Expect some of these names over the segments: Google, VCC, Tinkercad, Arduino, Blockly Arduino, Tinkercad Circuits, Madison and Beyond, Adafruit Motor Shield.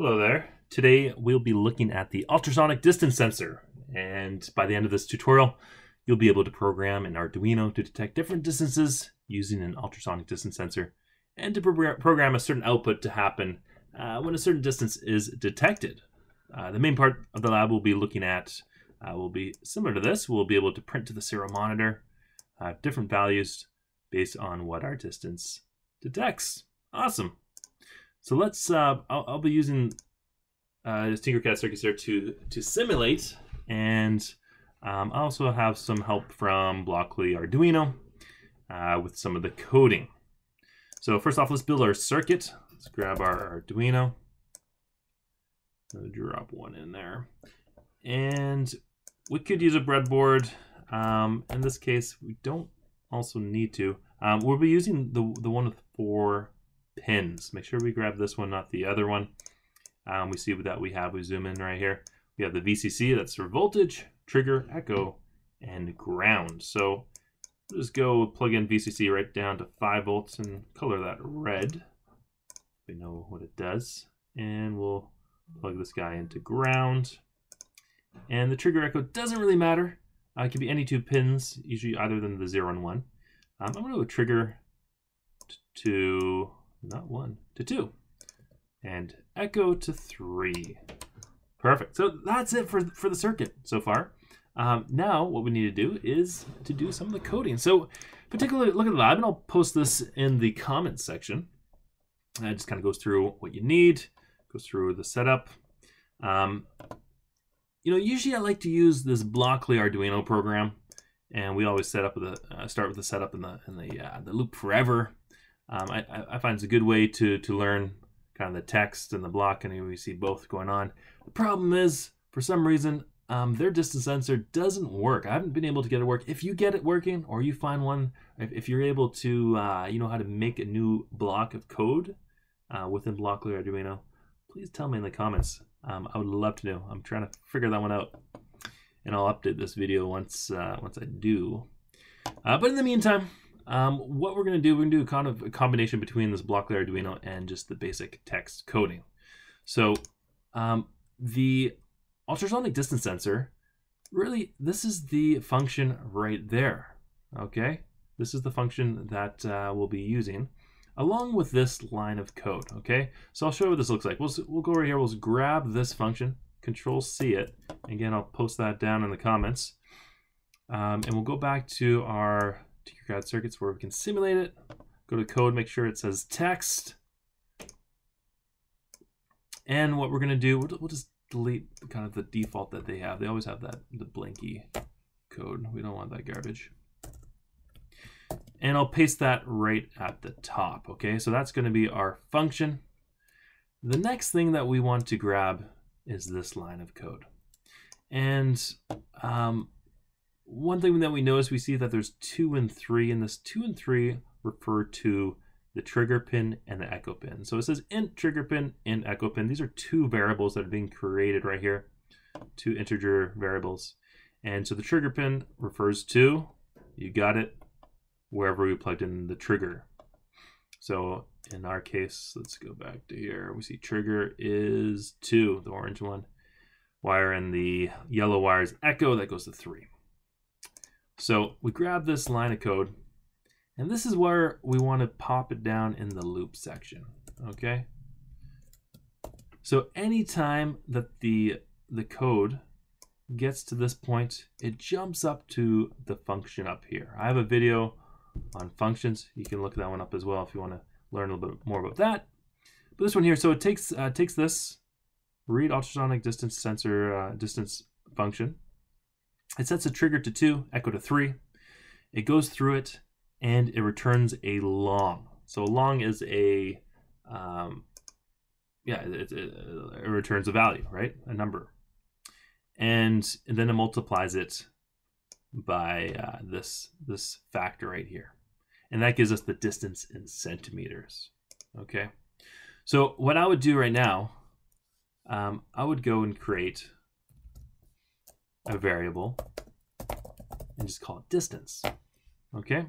Hello there. Today we'll be looking at the ultrasonic distance sensor, and by the end of this tutorial you'll be able to program an Arduino to detect different distances using an ultrasonic distance sensor and to program a certain output to happen when a certain distance is detected. The main part of the lab we'll be looking at will be similar to this. We'll be able to print to the serial monitor different values based on what our distance detects. Awesome. So let's, I'll be using this Tinkercad circuit here to simulate, and I also have some help from Blockly Arduino with some of the coding. So first off, let's build our circuit. Let's grab our Arduino, drop one in there. And we could use a breadboard. In this case, we don't also need to. We'll be using the one with 4 pins. Make sure we grab this one, not the other one. We see that we zoom in right here. We have the VCC, that's for voltage, trigger, echo, and ground. So we'll just go plug in VCC right down to 5 volts and color that red. We know what it does. And we'll plug this guy into ground. And the trigger echo doesn't really matter. It can be any 2 pins, usually either than the 0 and 1. I'm gonna go trigger to not 1 to 2, and echo to 3. Perfect. So that's it for the circuit so far. Now what we need to do is to do some of the coding. So particularly look at the lab, and I'll post this in the comments section. It just kind of goes through what you need, goes through the setup. You know, usually I like to use this Blockly Arduino program, and we always set up with start with the setup and the loop forever. I find it's a good way to learn kind of the text and the block, and we see both going on. The problem is, for some reason, their distance sensor doesn't work. I haven't been able to get it to work. If you get it working, or you find one, if you're able to, you know how to make a new block of code within Blockly Arduino, please tell me in the comments. I would love to know. I'm trying to figure that one out, and I'll update this video once I do. But in the meantime, what we're gonna do kind of a combination between this Blockly Arduino and just the basic text coding. So the ultrasonic distance sensor, really, this is the function right there, okay? This is the function that we'll be using along with this line of code, okay? So I'll show you what this looks like. We'll go over here, we'll grab this function, Control C it. Again, I'll post that down in the comments. And we'll go back to our Tinkercad circuits where we can simulate it. Go to code, make sure it says text. And what we're gonna do, we'll just delete kind of the default that they have. They always have the blanky code. We don't want that garbage. And I'll paste that right at the top, okay? So that's gonna be our function. The next thing that we want to grab is this line of code. And one thing that we notice, we see that there's 2 and 3, and this 2 and 3 refer to the trigger pin and the echo pin. So it says int trigger pin, int echo pin. These are 2 variables that are being created right here, 2 integer variables. And so the trigger pin refers to, you got it, wherever we plugged in the trigger. So in our case, let's go back to here. We see trigger is 2, the orange one wire, and the yellow wire is echo, that goes to 3. So we grab this line of code, and this is where we want to pop it down in the loop section, okay? So anytime that the code gets to this point, it jumps up to the function up here. I have a video on functions. You can look that one up as well if you want to learn a little bit more about that. But this one here, so it takes this read ultrasonic distance sensor distance function. It sets a trigger to 2, echo to 3. It goes through it, and it returns a long. So long is a, it returns a value, right? A number. And then it multiplies it by this factor right here. And that gives us the distance in centimeters, okay? So what I would do right now, I would go and create a variable and just call it distance, okay?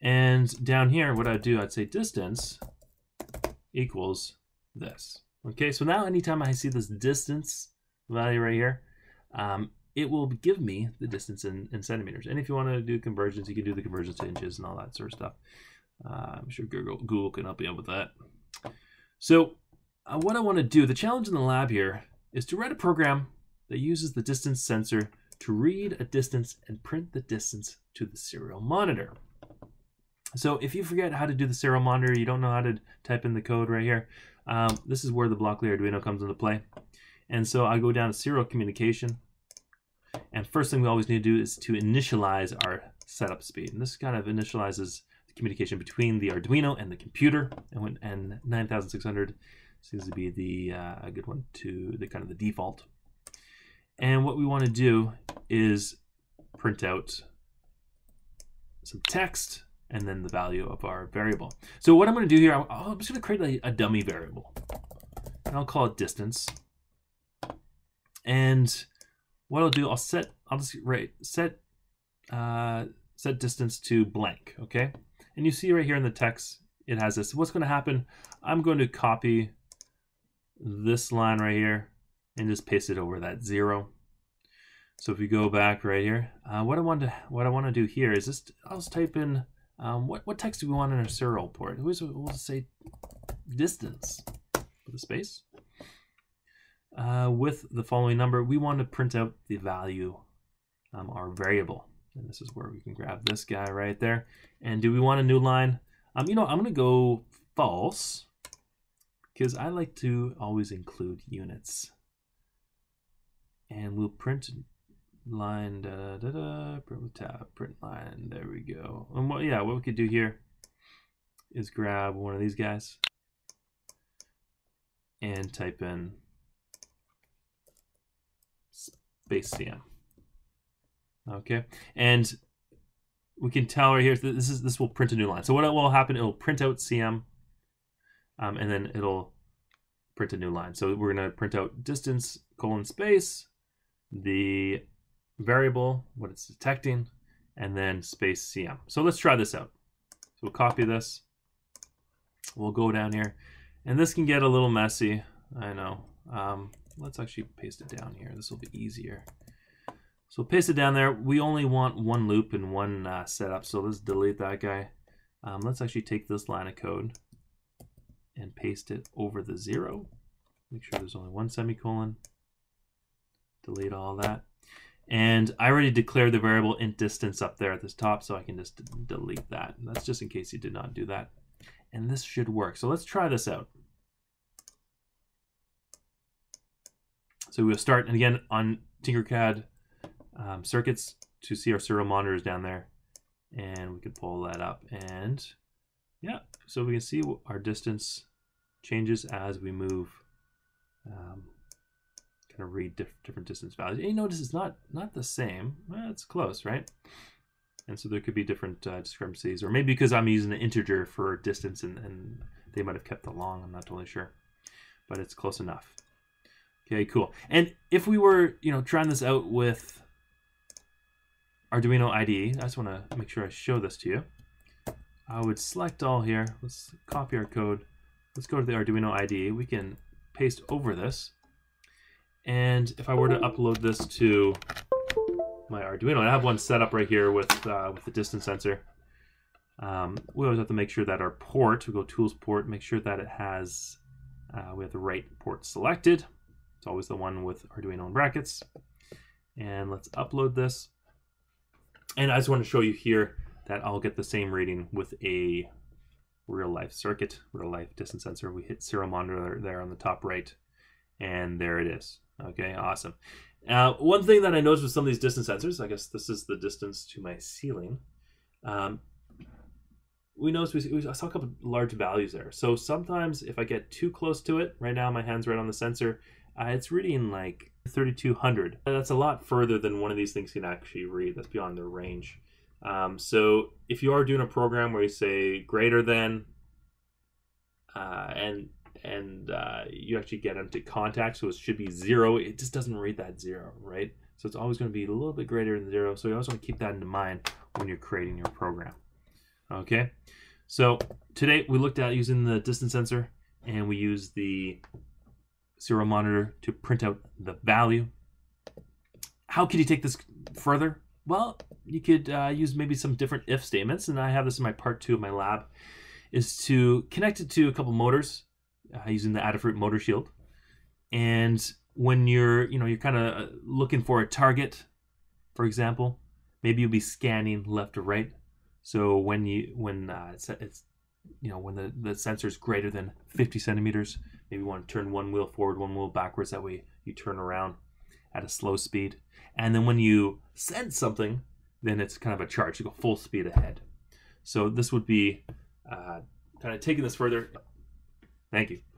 And down here, what I'd do, I'd say distance equals this, Okay, so now anytime I see this distance value right here, it will give me the distance in centimeters. And if you want to do conversions, you can do the conversions to inches and all that sort of stuff. I'm sure Google can help you out with that. So what I want to do, the challenge in the lab here, is to write a program that uses the distance sensor to read a distance and print the distance to the serial monitor. So if you forget how to do the serial monitor, you don't know how to type in the code right here, this is where the Blockly Arduino comes into play. And so I go down to serial communication. And first thing we always need to do is to initialize our setup speed. And this kind of initializes the communication between the Arduino and the computer. And 9600 seems to be the a good one to the kind of the default. And what we want to do is print out some text and then the value of our variable. So what I'm going to do here, I'm just going to create a dummy variable. And I'll call it distance. And what I'll do, I'll just set distance to blank, okay? And you see right here in the text, it has this. What's going to happen, I'm going to copy this line right here and just paste it over that 0. So if we go back right here, what I want to do here is just, I'll just type in what text do we want in our serial port? We'll say distance with a space. With the following number, we want to print out the value, our variable. And this is where we can grab this guy right there. And do we want a new line? You know, I'm going to go false because I like to always include units. And we'll print line, print with tab, print line. There we go. And what we could do here is grab one of these guys and type in base cm. Okay, and we can tell right here, this will print a new line. So what will happen, it'll print out cm, and then it'll print a new line. So we're going to print out distance : space, the variable, what it's detecting, and then space cm. So let's try this out. So we'll copy this, we'll go down here, and this can get a little messy, I know. Let's actually paste it down here. This will be easier. So paste it down there. We only want one loop and one setup. So let's delete that guy. Let's actually take this line of code and paste it over the 0. Make sure there's only one semicolon. Delete all that. And I already declared the variable int distance up there at this top, so I can just delete that. And that's just in case you did not do that. And this should work. So let's try this out. So we'll start, and again, on Tinkercad circuits to see our serial monitors down there. And we can pull that up. And yeah, so we can see our distance changes as we move, kind of read different distance values. And you notice it's not the same. Well, it's close, right? And so there could be different discrepancies, or maybe because I'm using an integer for distance and they might have kept the long, I'm not totally sure. But it's close enough. Okay, cool. And if we were, you know, trying this out with Arduino IDE, I just want to make sure I show this to you. I would select all here. Let's copy our code. Let's go to the Arduino IDE. We can paste over this. And if I were to upload this to my Arduino, I have one set up right here with the distance sensor. We always have to make sure that our port, we go tools port, make sure that it has, we have the right port selected. It's always the one with Arduino in brackets. And let's upload this. And I just want to show you here that I'll get the same reading with a real life circuit, real life distance sensor. We hit serial monitor there on the top right, and there it is. Okay, awesome. One thing that I noticed with some of these distance sensors, I guess this is the distance to my ceiling. We noticed I saw a couple of large values there. So sometimes if I get too close to it, right now my hand's right on the sensor, it's reading like 3200. That's a lot further than one of these things can actually read. That's beyond their range. So if you are doing a program where you say greater than, and you actually get into contact, so it should be 0. It just doesn't read that 0, right? So it's always going to be a little bit greater than 0. So you always want to keep that in mind when you're creating your program. Okay. So today we looked at using the distance sensor, and we used the serial monitor to print out the value. How could you take this further? Well, you could use maybe some different if statements, and I have this in my part 2 of my lab, is to connect it to a couple motors using the Adafruit Motor Shield. And when you're kind of looking for a target, for example, maybe you'll be scanning left or right. So when the sensor is greater than 50 centimeters, maybe you want to turn one wheel forward, one wheel backwards. That way you turn around at a slow speed. And then when you send something, then it's kind of a charge. You go full speed ahead. So this would be kind of taking this further. Thank you.